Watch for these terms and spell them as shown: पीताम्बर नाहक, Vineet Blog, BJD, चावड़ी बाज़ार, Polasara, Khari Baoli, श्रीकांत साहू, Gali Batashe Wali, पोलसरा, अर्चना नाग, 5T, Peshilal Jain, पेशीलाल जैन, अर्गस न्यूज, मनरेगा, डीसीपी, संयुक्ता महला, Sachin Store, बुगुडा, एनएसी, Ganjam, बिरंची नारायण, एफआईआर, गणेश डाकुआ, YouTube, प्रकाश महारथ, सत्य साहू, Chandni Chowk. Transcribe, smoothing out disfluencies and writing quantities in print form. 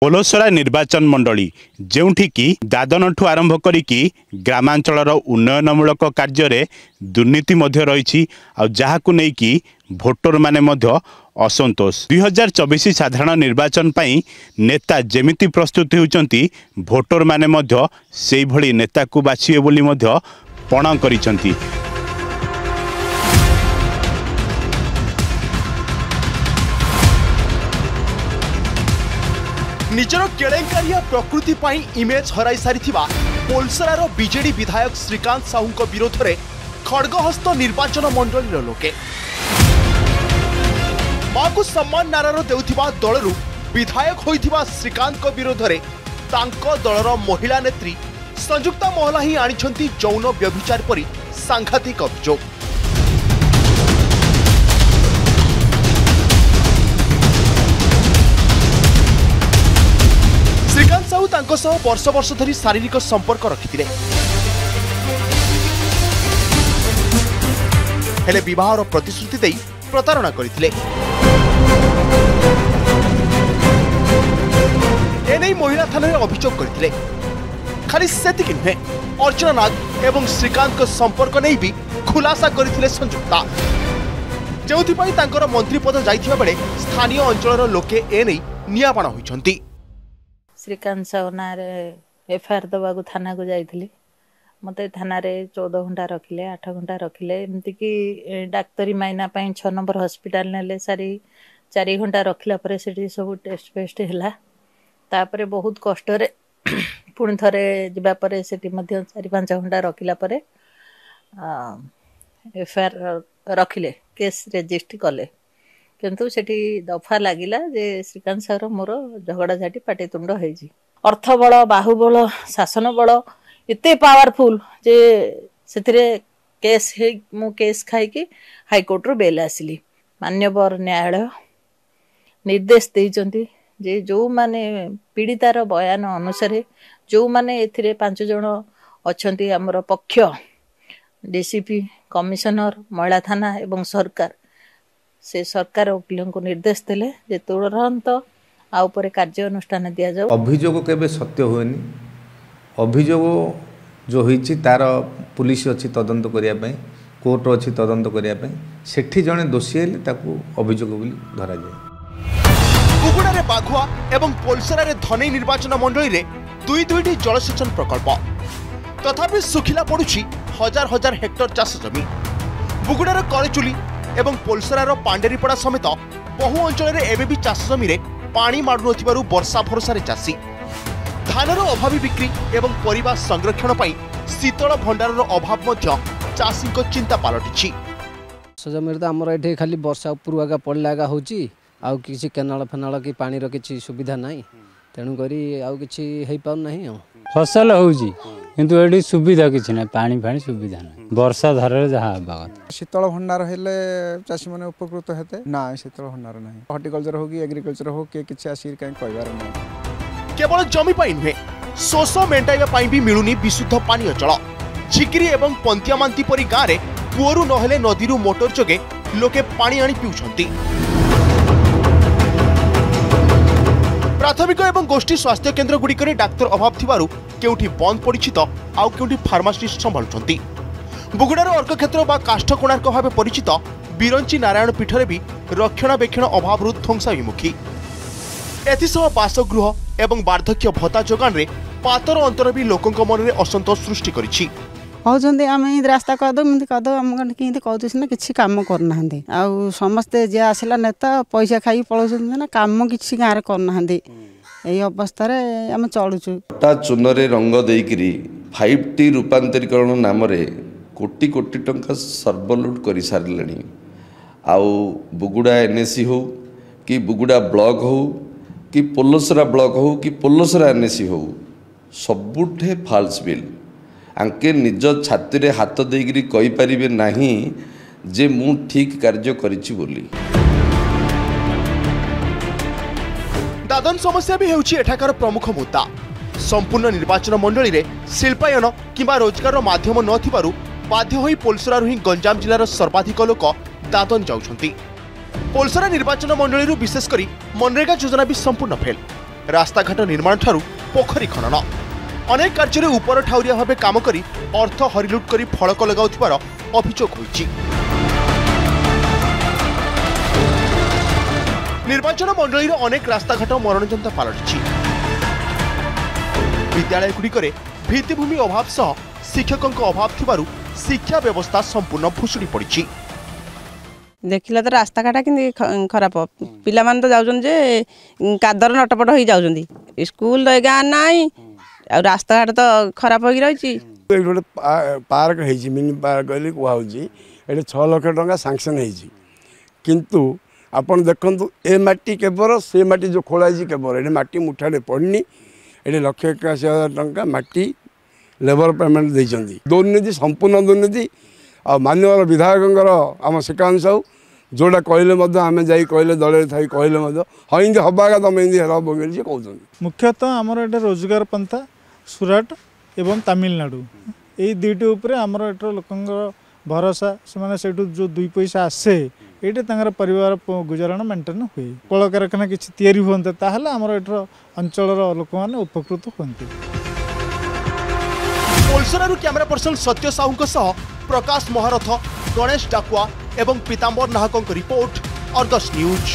पोलासरा निर्वाचन मंडली जेउठी दादन ठू आरंभ करी ग्रामांचल उन्नयनमूलक कार्य दुर्नीति रही जहाक नहीं कि भोटर माने असंतोष 2024 साधारण निर्वाचन पाई नेता जेमिति प्रस्तुत होती भोटर माने से भली नेता को बाछिए बोली पण कर निजर केलेंकारिया प्रकृति पाई इमेज हराई सारी पोलसरार बीजेडी विधायक श्रीकांत साहू विरोध में खड़गहस्त निर्वाचन मंडल लोके माँ को सम्मान नारार देउथिबा दलरू विधायक होइथिबा श्रीकांत को विरोध में दलर महिला नेत्री संयुक्ता महला ही आनिछंती यौन व्यभिचार परी सांघातिक अभियोग। श्रीकांत साहू तांको सह वर्ष वर्ष धरी शारीरिक संपर्क रखिथिले हेले विवाहर प्रतिश्रुति देई प्रतारणा करथिले। एने महिला थाना अभियोग करथिले खाली सेतिक नुहे अर्चना नाग एवं श्रीकांत को संपर्क नहीं भी खुलासा करथिले संयुक्ता जेउथिपाई तांकर मंत्री पद जाइथिबा बेले स्थानीय अंचलर लोके एने नियापणा होइछंती। श्रीकांत साहू ना एफआईआर दवा थाना को जाइली मत थाना 14 घंटा रखिले 8 घंटा रखिले एमती कि डाक्तरी माइना 6 नंबर हस्पिटाल नेले सारी 4 घंटा रखला पर सब टेस्ट फेस्ट है तापर बहुत कष्ट पुणी थे जावापर से 4-5 घंटा रखला पर एफआईआर रखिले केस रेजिस्ट कले किंतु सेठी दफा लगिला जे श्रीकांत साहू मोर झगड़ा झाटी पाटीतुंड होईजी अर्थ बल बाहुबल शासन बल एते पावरफुल जे सेथिरे केस हे मु केस खाई कि हाई कोर्ट रु बेल आसली मान्यवर न्यायालय निर्देश देइचंती जे जो माने पीड़ितार बयान अनुसार जो माने एथिरे 5 जण अछंती हमर पक्ष डीसीपी कमिशनर महिला थाना एवं सरकार से सरकार वकिलों को निर्देश देले जे तुरंत आउपर कार्य अनुष्ठान दिया जाओ। अभियोग केबे सत्य होएनी अभियोग जो होईची तार पुलिस अछि तदंत करिया पई कोर्ट अछि तदंत करिया पई सेठी जने दोषी हेले ताकू अभियोग बोली धरा जाय। कुगुडा रे बाघुआ एवं पोलसरा रे धनई निर्वाचन मंडली रे 2-2टी जलसेचन प्रकल्प तथापि सुखिला पडुची हजार हजार हेक्टर चाष जमी बुगुडा रे करेचुली एवं पोलसरार पांडेरीपड़ा समेत बहु अंचल एवं चाष जमी पानी माड़ू वर्षा भरोसा चाषी धानर अभावी बिक्री एवं परिवा संरक्षण पर शीतल भंडार अभाव चाषी चिंता पलटि जमीर तो आमर ये खाली वर्षा पूर्वागा पड़लागा होगी केनाल फेनाल कि पानी किसी सुविधा ना तेणुक आउ कि फसल होगी किंतु एडी सुविधा किसी ना पानी फाणी सुविधा ना वर्षा धारे जहाँ बात शीतल भंडार हेले चाषी मैंने उपकृत हेते ना शीतल भंडार ना हॉर्टिकल्चर हो कि एग्रीकल्चर हो कि केवल जमी नुहे शोष मेटाइवा भी मिलूनी विशुद्ध पानी जल झिकिरी एवं पंतियामांती परी गाँव में कूअरू नहेले नदी मोटर जोगे लोके पानी आनी पिउछंती। प्राथमिक एवं गोष्ठी स्वास्थ्य केन्द्र गुड़िक डाक्तर अभाव थिबारु केउठी बंद पड़ी तो आउ केउठी फार्मासिस्ट संभालुंती। बुगुडार अर्क क्षेत्र बा काष्ठ कोणार्क भाव परिचित बिरंची नारायण पीठरे भी रक्षणाबेक्षण अभाव ध्वंसाभिमुखी एथिसह बासगृह एवं वार्धक्य भत्ता जोगान रे पातर अंतर भी लोकों मन में असंतोष सृष्टि करिछि। कहते आम रास्ता करद आम कहते किसी कम करना आउ समस्ते जे आसला नेता पैसा खाई पलाना कम किसी गाँव करना ये अवस्था आम चलुचु चून रंग देकरी 5T रूपांतरीकरण नाम कोटि कोटि टंका सर्वलुट कर सारे आउ बुगुड़ा एनएसी हो कि बुगुड़ा ब्लॉक हो कि पोलसरा ब्लॉक हो कि पोलसरा एनएसी हो सबुठे फाल्स बिल आंके निज छाती हाथ देकरी कही पारे ना जे मु ठीक कार्य करिछि बोली। दादन समस्या भी हेउछि एठाकार प्रमुख मुद्दा संपूर्ण निर्वाचन मंडली रे शिल्पायन किंबा रोजगार माध्यम न थिबारु बाध्य होई पोलसरारु ही गंजाम जिलार सर्वाधिक लोक दादन जाउछंती। पोलसरा निर्वाचन मंडली विशेष करी मनरेगा योजना भी संपूर्ण फेल रास्ताघाट निर्माण ठारू पोखरी खनन अनेक कार्य उपर ठाउरिया भाव काम कर अर्थ हरिलुट कर फड़क लगाउथिबार अभियोग होइछि। निर्वाचन मंडल अनेक रास्ताघाट मरणजंत पलटि विद्यालयगुड़िकर भित्तिभूमि अभाव सह शिक्षकों अभाव थिबारु शिक्षा व्यवस्था संपूर्ण भुशुड़ी पड़ी। देखिला तो रास्ता घाटा कि खराब पिला मान तो जाउछन जे कादर नटपट होई जाउछन स्कूल रे गा नाई आ रास्ता घाट तो खराब होई रहिछि। एक पार्क हेछि मिनी पार्क गली को हाउछि एटे 6 लाख टका सैंक्शन हेछि किंतु आपण देखंतु ए माटी केबर से माटी जो खोलाइछि केबर एटे माटी मुठा रे पड़नी एटे 181,000 टका माटी लेबर पेमेंट देइछन्दी दुर्नीति संपूर्ण दुर्नीति आ मान्यवर विधायक आम श्रीकांत साहू जोटा कहले आम जा दल थी कहले हाँ इमती हवा तुम इमती हम बोली कौन मुख्यतः आमर ये रोजगार पंथा सूरत एवं तमिलनाडु यही दुईटी आमर एटर लोक भरोसा से जो दुई पैसा आसे ये परिवार गुजारण मेन्टेन हुए कल कारखाना किसी या ताल आम एटर अंचल लोक मैंने उपकृत हमें। पोलसरारू कैमरा पर्सन सत्य साहू प्रकाश महारथ गणेश डाकुआ एवं पीताम्बर नाहकों की रिपोर्ट अर्गस न्यूज।